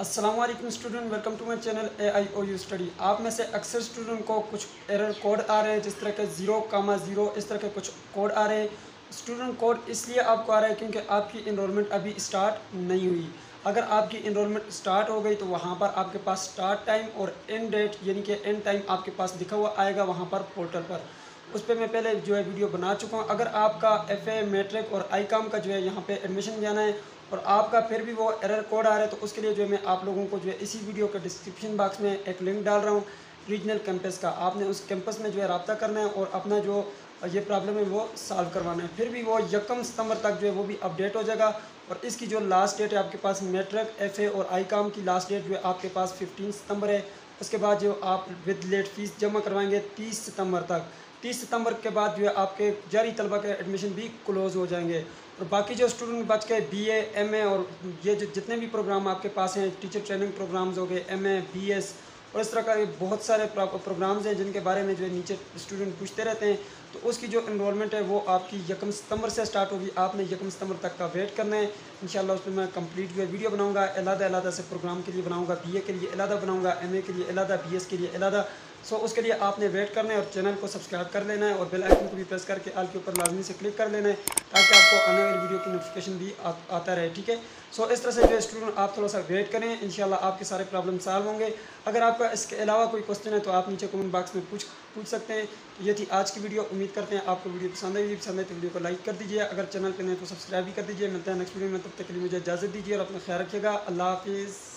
अस्सलाम वालेकुम student, welcome to my channel AIOU study. आप में से अक्सर स्टूडेंट को कुछ एरर कोड आ रहे हैं, जिस तरह के 0,0 इस तरह के कुछ कोड आ रहे हैं। स्टूडेंट कोड इसलिए आपको आ रहा है क्योंकि आपकी इनरोलमेंट अभी स्टार्ट नहीं हुई। अगर आपकी इनरोलमेंट स्टार्ट हो गई तो वहाँ पर आपके पास स्टार्ट टाइम और एंड डेट यानी कि एंड टाइम आपके पास लिखा हुआ आएगा वहाँ पर पोर्टल पर। उस पर मैं पहले जो है वीडियो बना चुका हूँ। अगर आपका FA मैट्रिक और ICOM का जो है यहाँ पे एडमिशन जाना है और आपका फिर भी वो एरर कोड आ रहा है तो उसके लिए जो है मैं आप लोगों को जो है इसी वीडियो के डिस्क्रिप्शन बॉक्स में एक लिंक डाल रहा हूँ रीजनल कैंपस का। आपने उस कैंपस में जो है रब्ता करना है और अपना जो ये प्रॉब्लम है वो सॉल्व करवाना है। फिर भी वो 1 सितंबर तक जो है वो भी अपडेट हो जाएगा। और इसकी जो लास्ट डेट है आपके पास मैट्रिक FA और ICOM की लास्ट डेट जो है आपके पास 15 सितंबर है। उसके बाद जो आप विद लेट फीस जमा करवाएंगे 30 सितंबर तक। 30 सितंबर के बाद जो है आपके जारी तलबा के एडमिशन भी क्लोज़ हो जाएंगे। और बाकी जो स्टूडेंट बच के BA MA और ये जो जितने भी प्रोग्राम आपके पास हैं, टीचर ट्रेनिंग प्रोग्राम्स हो गए, MA BS और इस तरह का बहुत सारे प्रोग्राम्स हैं जिनके बारे में जो है नीचे स्टूडेंट पूछते रहते हैं, तो उसकी जो इनरोलमेंट है वो आपकी 1 सितंबर से स्टार्ट होगी। आपने 1 सितंबर तक का वेट करना है। इंशाल्लाह उसमें मैं कंप्लीट जो है वीडियो बनाऊँगा, अलग-अलग से प्रोग्राम के लिए बनाऊँगा, BA के लिए अलग बनाऊँगा, MA के लिए अलग, BS के लिए अलग। सो उसके लिए आपने वेट करना है और चैनल को सब्सक्राइब कर लेना है और बेल आइकन को भी प्रेस करके ऑल के ऊपर लाजमी से क्लिक कर लेना है ताकि आपको आने वाली वीडियो की नोटिफिकेशन भी आता रहे, ठीक है। सो इस तरह से जो स्टूडेंट आप थोड़ा सा वेट करें, इंशाल्लाह आपके सारे प्रॉब्लम सॉल्व होंगे। अगर आपका इसके अलावा कोई क्वेश्चन है तो आप नीचे कमेंट बॉक्स में पूछ सकते हैं। तो ये थी आज की वीडियो। उम्मीद करते हैं आपको वीडियो पसंद आएगी। पसंद आए तो वीडियो को लाइक कर दीजिए, अगर चैनल पर नहीं तो सब्सक्राइब भी कर दीजिए। मिलते हैं नेक्स्ट वीडियो में, तब तक के लिए मुझे इजाज़त दीजिए और अपना ख्याल रखिएगा। अल्लाह हाफिज़।